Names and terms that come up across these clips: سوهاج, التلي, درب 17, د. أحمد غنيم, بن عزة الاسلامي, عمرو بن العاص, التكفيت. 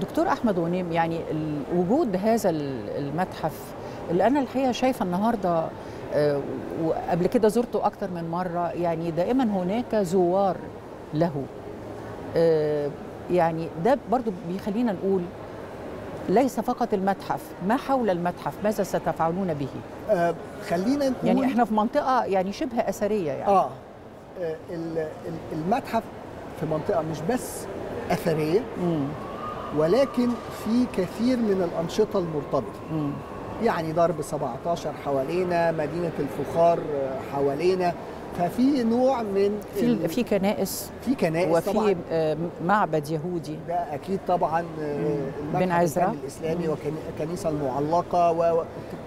دكتور أحمد غنيم، يعني وجود هذا المتحف اللي أنا الحقيقة شايفة النهاردة وقبل كده زرته أكتر من مرة، يعني دائما هناك زوار له، يعني ده برضو بيخلينا نقول ليس فقط المتحف، ما حول المتحف ماذا ستفعلون به؟ خلينا نقول يعني احنا في منطقة يعني شبه أثرية، يعني المتحف في منطقة مش بس أثرية ولكن في كثير من الأنشطة المرتبطة، يعني درب 17 حوالينا، مدينة الفخار حوالينا، ففي نوع من في كنائس، وفي معبد يهودي ده اكيد طبعا، بن عزة الاسلامي، وكنيسه المعلقه،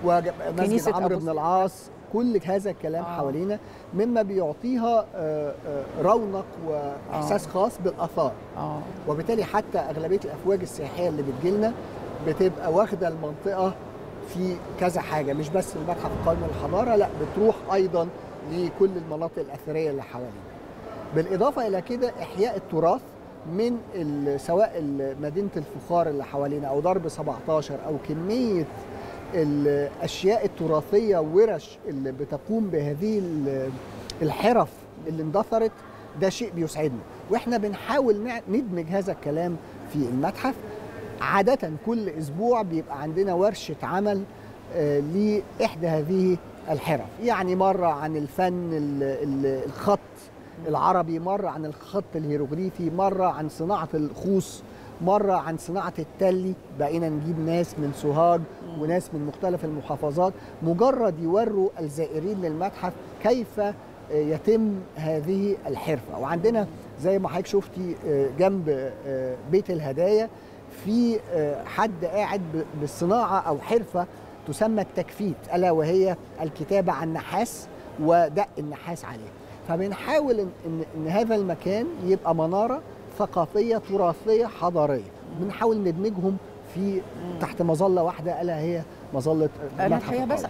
ومسجد عمرو بن العاص، كل هذا الكلام حوالينا مما بيعطيها رونق واحساس خاص بالاثار، وبالتالي حتى اغلبيه الافواج السياحيه اللي بتجيلنا بتبقى واخده المنطقه في كذا حاجه، مش بس المتحف القومي للحضاره، لا بتروح ايضا لكل المناطق الأثرية اللي حوالينا. بالإضافة إلى كده إحياء التراث من سواء مدينة الفخار اللي حوالينا أو درب 17 أو كمية الأشياء التراثية والورش اللي بتقوم بهذه الحرف اللي اندثرت، ده شيء بيسعدنا، وإحنا بنحاول ندمج هذا الكلام في المتحف. عادة كل أسبوع بيبقى عندنا ورشة عمل لإحدى هذه الحرف، يعني مرة عن الفن الخط العربي، مرة عن الخط الهيروغليفي، مرة عن صناعة الخوص، مرة عن صناعة التلي، بقينا نجيب ناس من سوهاج وناس من مختلف المحافظات مجرد يوروا الزائرين للمتحف كيف يتم هذه الحرفة. وعندنا زي ما حضرتك شفتي جنب بيت الهدايا في حد قاعد بالصناعة أو حرفة تسمى التكفيت، ألا وهي الكتابة عن النحاس ودق النحاس عليه. فبنحاول إن هذا المكان يبقى منارة ثقافية تراثية حضارية، بنحاول ندمجهم في تحت مظلة واحدة ألا هي مظلة المتحف.